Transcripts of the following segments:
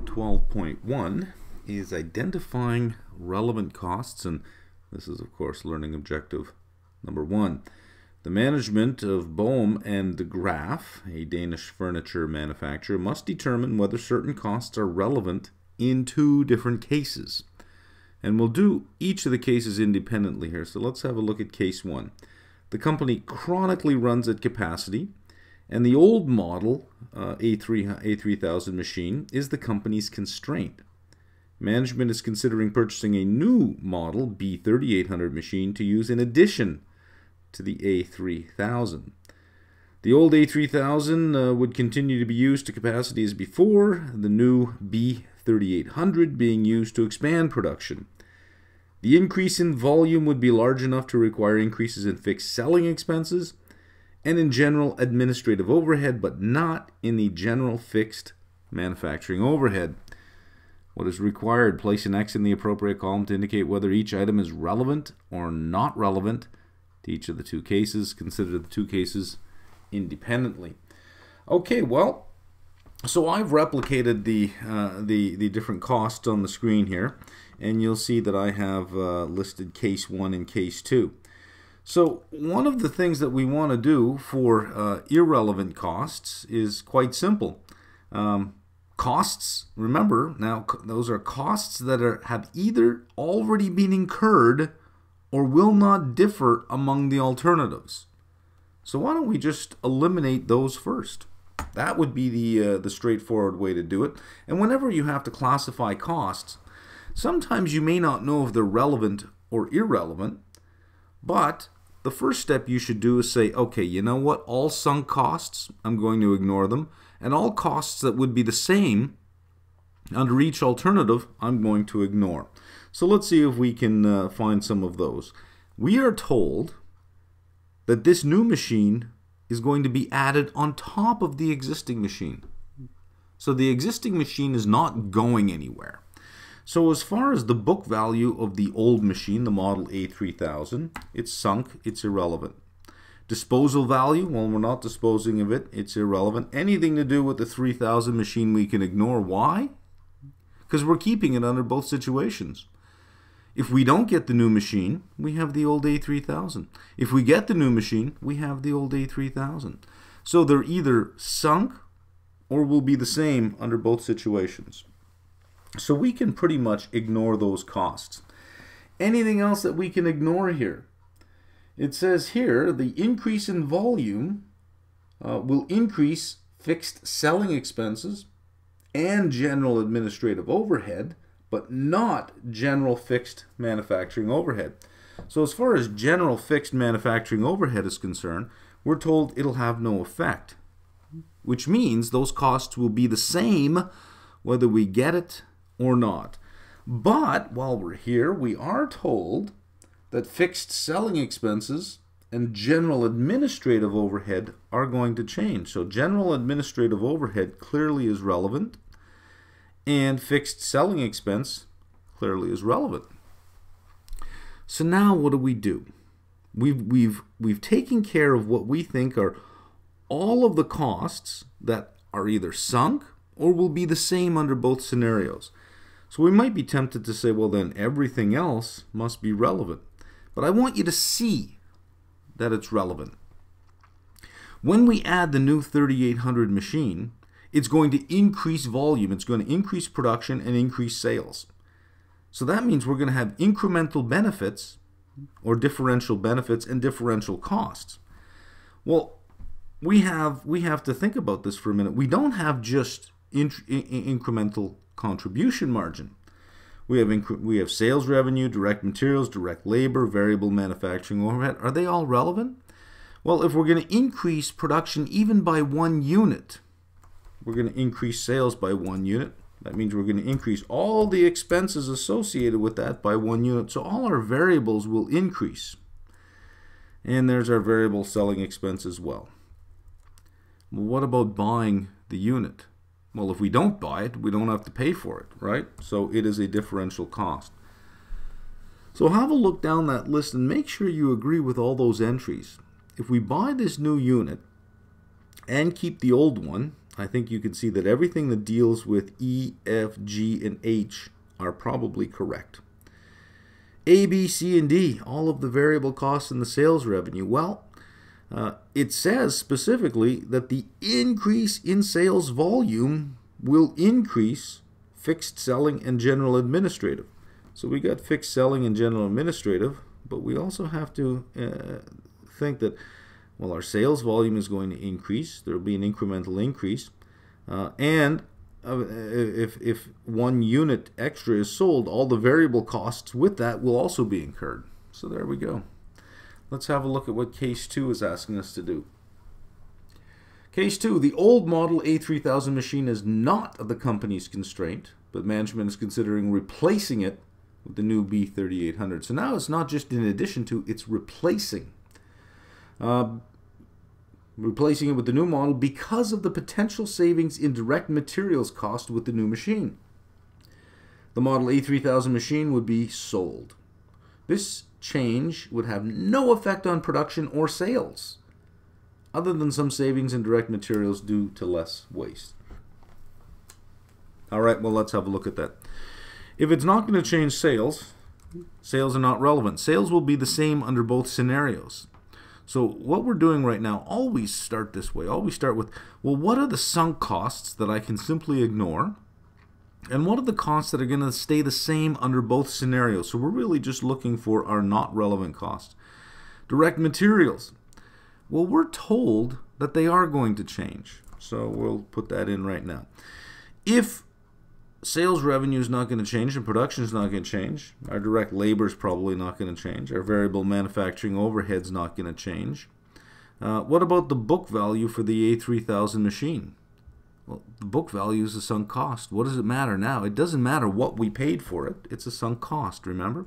Problem 12.1 is identifying relevant costs, and this is, of course, learning objective number 1. The management of Bohm and de Graaf, a Danish furniture manufacturer, must determine whether certain costs are relevant in 2 different cases. And we'll do each of the cases independently here, so let's have a look at case 1. The company chronically runs at capacity, and the old model A3000 machine is the company's constraint. Management is considering purchasing a new model B3800 machine to use in addition to the A3000. The old A3000 would continue to be used to capacity as before, the new B3800 being used to expand production. The increase in volume would be large enough to require increases in fixed selling expenses and in general administrative overhead, but not in the general fixed manufacturing overhead. What is required? Place an X in the appropriate column to indicate whether each item is relevant or not relevant to each of the 2 cases. Consider the 2 cases independently. Okay, well, so I've replicated the different costs on the screen here, and you'll see that I have listed case 1 and case 2. So one of the things that we want to do for irrelevant costs is quite simple. Costs, remember, now those are costs that have either already been incurred or will not differ among the alternatives. So why don't we just eliminate those first? That would be the straightforward way to do it. And whenever you have to classify costs, sometimes you may not know if they're relevant or irrelevant, but the first step you should do is say, okay, you know what, all sunk costs, I'm going to ignore them, and all costs that would be the same under each alternative, I'm going to ignore. So let's see if we can find some of those. We are told that this new machine is going to be added on top of the existing machine. So the existing machine is not going anywhere. So as far as the book value of the old machine, the Model A3000, it's sunk, it's irrelevant. Disposal value, well, we're not disposing of it, it's irrelevant. Anything to do with the 3000 machine we can ignore. Why? Because we're keeping it under both situations. If we don't get the new machine, we have the old A3000. If we get the new machine, we have the old A3000. So they're either sunk or will be the same under both situations. So we can pretty much ignore those costs. Anything else that we can ignore here? It says here the increase in volume will increase fixed selling expenses and general administrative overhead, but not general fixed manufacturing overhead. So as far as general fixed manufacturing overhead is concerned, we're told it'll have no effect, which means those costs will be the same whether we get it or not. But while we're here, we are told that fixed selling expenses and general administrative overhead are going to change. So general administrative overhead clearly is relevant, and fixed selling expense clearly is relevant. So now what do? We've taken care of what we think are all of the costs that are either sunk or will be the same under both scenarios. So we might be tempted to say, well, then everything else must be relevant. But I want you to see that it's relevant. When we add the new 3800 machine, it's going to increase volume, it's going to increase production and increase sales. So that means we're going to have incremental benefits or differential benefits and differential costs. Well, we have to think about this for a minute. We don't have just incremental contribution margin. We have sales revenue, direct materials, direct labor, variable manufacturing overhead. Are they all relevant? Well, if we're going to increase production even by 1 unit, we're going to increase sales by 1 unit. That means we're going to increase all the expenses associated with that by 1 unit. So all our variables will increase. And there's our variable selling expense as well. Well, what about buying the unit? Well, if we don't buy it, we don't have to pay for it, right? So it is a differential cost. So have a look down that list and make sure you agree with all those entries. If we buy this new unit and keep the old one, I think you can see that everything that deals with E, F, G, and H are probably correct. A, B, C, and D, all of the variable costs and the sales revenue. Well, it says specifically that the increase in sales volume will increase fixed selling and general administrative. So we got fixed selling and general administrative, but we also have to think that, well, our sales volume is going to increase. There will be an incremental increase. If one unit extra is sold, all the variable costs with that will also be incurred. So there we go. Let's have a look at what case 2 is asking us to do. Case 2, the old Model A3000 machine is not the company's constraint, but management is considering replacing it with the new B3800. So now it's not just in addition to, it's replacing. Replacing it with the new model because of the potential savings in direct materials cost with the new machine. The Model A3000 machine would be sold. This change would have no effect on production or sales, other than some savings in direct materials due to less waste. Alright, well, let's have a look at that. If it's not going to change sales, sales are not relevant. Sales will be the same under both scenarios. So what we're doing right now, always start this way. Always start with, well, what are the sunk costs that I can simply ignore? And what are the costs that are going to stay the same under both scenarios? So we're really just looking for our not relevant costs. Direct materials. Well, we're told that they are going to change. So we'll put that in right now. If sales revenue is not going to change and production is not going to change, our direct labor is probably not going to change, our variable manufacturing overhead is not going to change. What about the book value for the A3000 machine? Well, the book value is a sunk cost. What does it matter now? It doesn't matter what we paid for it. It's a sunk cost, remember?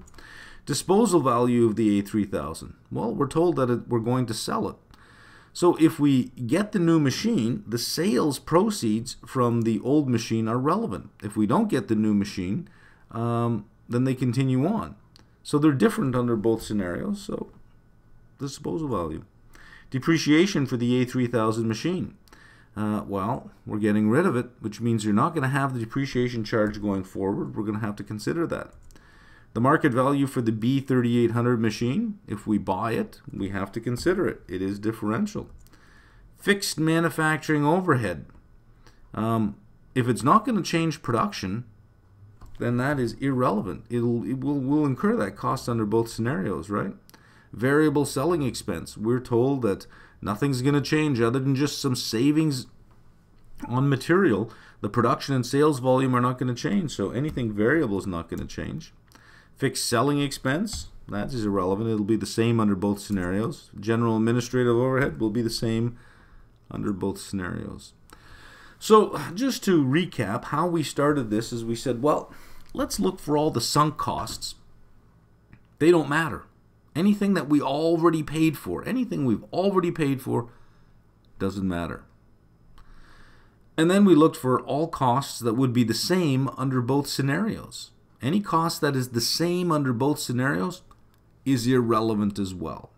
Disposal value of the A3000. Well, we're told that we're going to sell it. So if we get the new machine, the sales proceeds from the old machine are relevant. If we don't get the new machine, then they continue on. So they're different under both scenarios, so disposal value. Depreciation for the A3000 machine. Well, we're getting rid of it, which means you're not going to have the depreciation charge going forward. We're going to have to consider that. The market value for the B3800 machine, if we buy it, we have to consider it. It is differential. Fixed manufacturing overhead. If it's not going to change production, then that is irrelevant. We'll incur that cost under both scenarios, right? Variable selling expense. We're told that nothing's going to change other than just some savings on material. The production and sales volume are not going to change, so anything variable is not going to change. Fixed selling expense, that is irrelevant. It'll be the same under both scenarios. General administrative overhead will be the same under both scenarios. So just to recap, how we started this is we said, well, let's look for all the sunk costs. They don't matter. Anything that we already paid for, anything we've already paid for doesn't matter. And then we looked for all costs that would be the same under both scenarios. Any cost that is the same under both scenarios is irrelevant as well.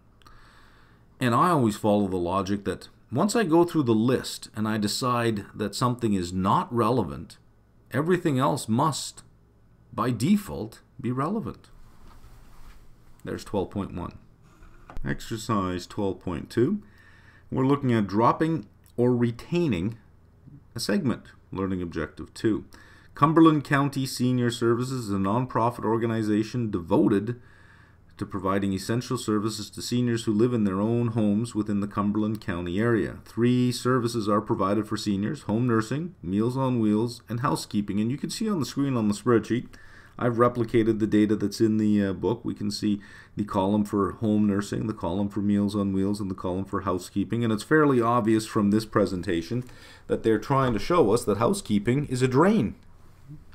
And I always follow the logic that once I go through the list and I decide that something is not relevant, everything else must, by default, be relevant. There's 12.1. Exercise 12.2. We're looking at dropping or retaining a segment, learning objective 2. Cumberland County Senior Services is a nonprofit organization devoted to providing essential services to seniors who live in their own homes within the Cumberland County area. 3 services are provided for seniors: home nursing, Meals on Wheels, and housekeeping. And you can see on the screen on the spreadsheet, I've replicated the data that's in the book. We can see the column for home nursing, the column for Meals on Wheels, and the column for housekeeping. And it's fairly obvious from this presentation that they're trying to show us that housekeeping is a drain.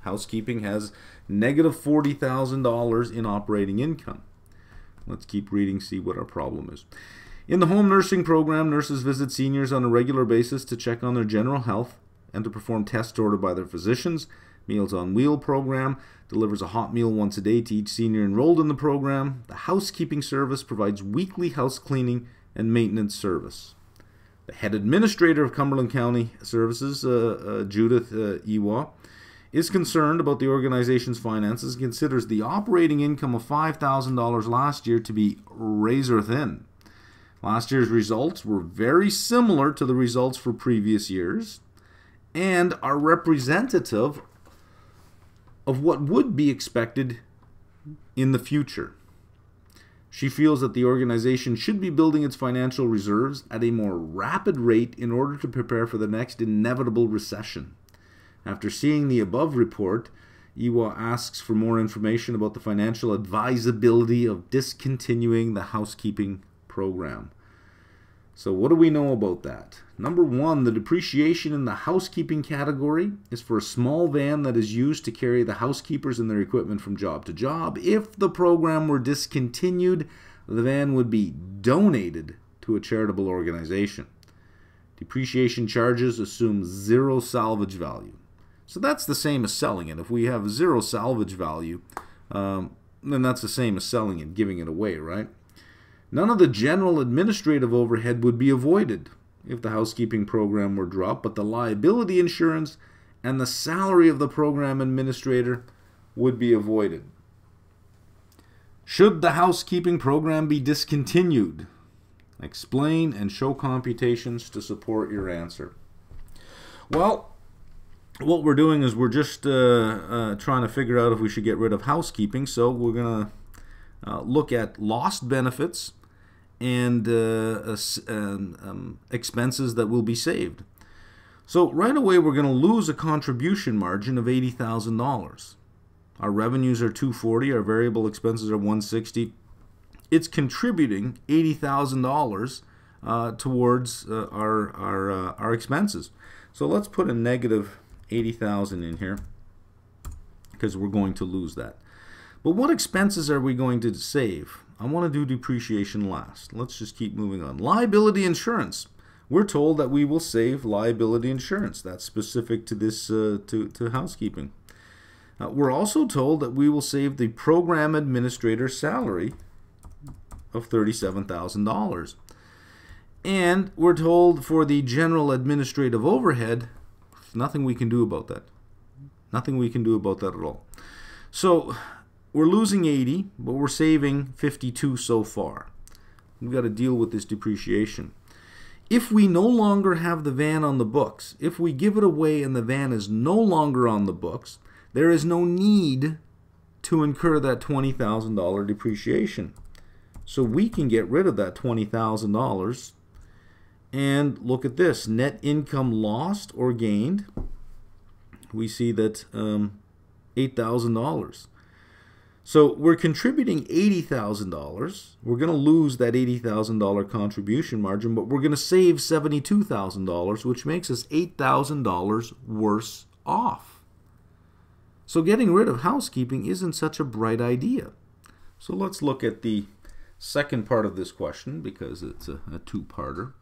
Housekeeping has negative $40,000 in operating income. Let's keep reading, see what our problem is. In the home nursing program, nurses visit seniors on a regular basis to check on their general health and to perform tests ordered by their physicians. Meals on Wheel program delivers a hot meal once a day to each senior enrolled in the program. The housekeeping service provides weekly house cleaning and maintenance service. The head administrator of Cumberland County Services, Judith Ewa, is concerned about the organization's finances and considers the operating income of $5,000 last year to be razor thin. Last year's results were very similar to the results for previous years and are representative of what would be expected in the future. She feels that the organization should be building its financial reserves at a more rapid rate in order to prepare for the next inevitable recession. After seeing the above report, Ewa asks for more information about the financial advisability of discontinuing the housekeeping program. So what do we know about that? Number one, the depreciation in the housekeeping category is for a small van that is used to carry the housekeepers and their equipment from job to job. If the program were discontinued, the van would be donated to a charitable organization. Depreciation charges assume zero salvage value. So that's the same as selling it. If we have zero salvage value, then that's the same as selling it, giving it away, right? None of the general administrative overhead would be avoided if the housekeeping program were dropped, but the liability insurance and the salary of the program administrator would be avoided. Should the housekeeping program be discontinued? Explain and show computations to support your answer. Well, what we're doing is we're just trying to figure out if we should get rid of housekeeping, so we're going to look at lost benefits and expenses that will be saved. So right away we're going to lose a contribution margin of $80,000. Our revenues are $240,000, our variable expenses are $160,000. It's contributing $80,000 towards our expenses. So let's put a negative $80,000 in here because we're going to lose that. But what expenses are we going to save? I want to do depreciation last. Let's just keep moving on. Liability insurance. We're told that we will save liability insurance. That's specific to this to housekeeping. We're also told that we will save the program administrator salary of $37,000. And we're told for the general administrative overhead, nothing we can do about that. Nothing we can do about that at all. So we're losing 80, but we're saving 52 so far. We've got to deal with this depreciation. If we no longer have the van on the books, if we give it away and the van is no longer on the books, there is no need to incur that $20,000 depreciation. So we can get rid of that $20,000 and look at this. Net income lost or gained, we see that $8,000. So we're contributing $80,000. We're going to lose that $80,000 contribution margin, but we're going to save $72,000, which makes us $8,000 worse off. So getting rid of housekeeping isn't such a bright idea. So let's look at the second part of this question because it's a two-parter.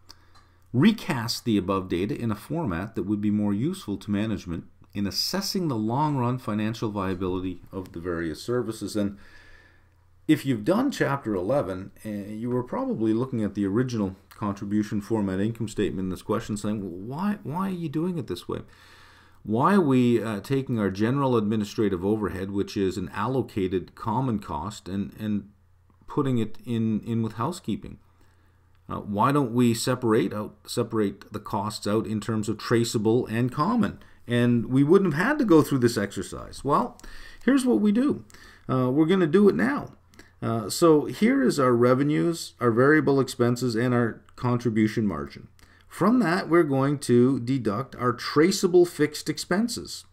Recast the above data in a format that would be more useful to management in assessing the long-run financial viability of the various services. And if you've done Chapter 11, you were probably looking at the original contribution format income statement in this question saying, well, why are you doing it this way? Why are we taking our general administrative overhead, which is an allocated common cost, and putting it in with housekeeping? Why don't we separate the costs out in terms of traceable and common? And we wouldn't have had to go through this exercise. Well, here's what we do. We're going to do it now. So here is our revenues, our variable expenses, and our contribution margin. From that, we're going to deduct our traceable fixed expenses.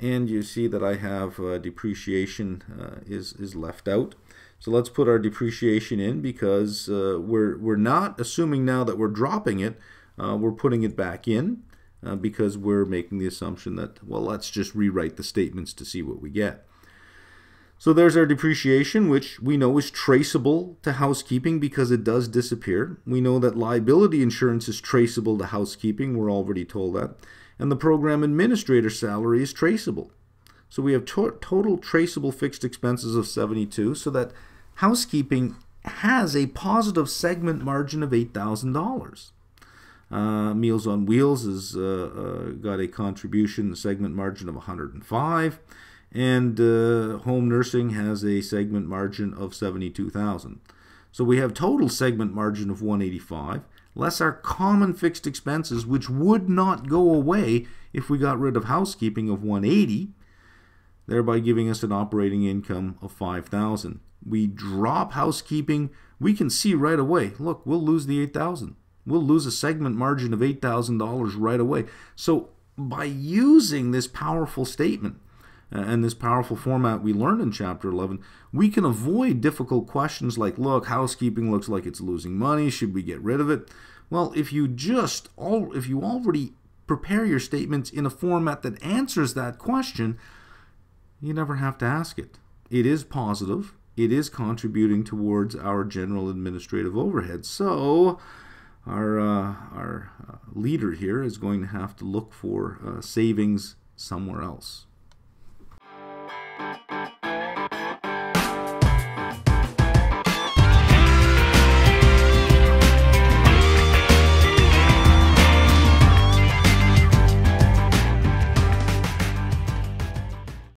And you see that I have depreciation is left out. So let's put our depreciation in because we're not assuming now that we're dropping it. We're putting it back in. Because we're making the assumption that, well, let's just rewrite the statements to see what we get. So there's our depreciation, which we know is traceable to housekeeping because it does disappear. We know that liability insurance is traceable to housekeeping. We're already told that. And the program administrator salary is traceable. So we have total traceable fixed expenses of 72, so that housekeeping has a positive segment margin of $8,000. Meals on Wheels has got a contribution segment margin of 105, and home nursing has a segment margin of 72,000. So we have total segment margin of 185, less our common fixed expenses, which would not go away if we got rid of housekeeping, of 180, thereby giving us an operating income of 5,000. We drop housekeeping, we can see right away, look, we'll lose the 8,000. We'll lose a segment margin of $8,000 right away. So by using this powerful statement and this powerful format we learned in Chapter 11, we can avoid difficult questions like, look, housekeeping looks like it's losing money, should we get rid of it? Well, if you already prepare your statements in a format that answers that question, you never have to ask it. It is positive. It is contributing towards our general administrative overhead. So our leader here is going to have to look for savings somewhere else.